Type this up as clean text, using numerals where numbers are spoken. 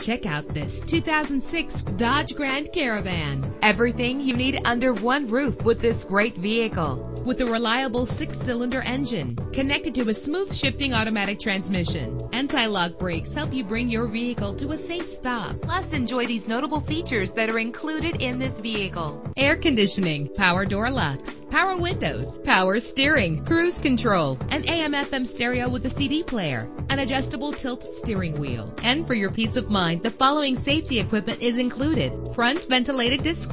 Check out this 2006 Dodge Grand Caravan. Everything you need under one roof with this great vehicle. With a reliable 6-cylinder engine connected to a smooth shifting automatic transmission, anti-lock brakes help you bring your vehicle to a safe stop. Plus, enjoy these notable features that are included in this vehicle: air conditioning, power door locks, power windows, power steering, cruise control, an AM/FM stereo with a CD player, an adjustable tilt steering wheel. And for your peace of mind, the following safety equipment is included: front ventilated disc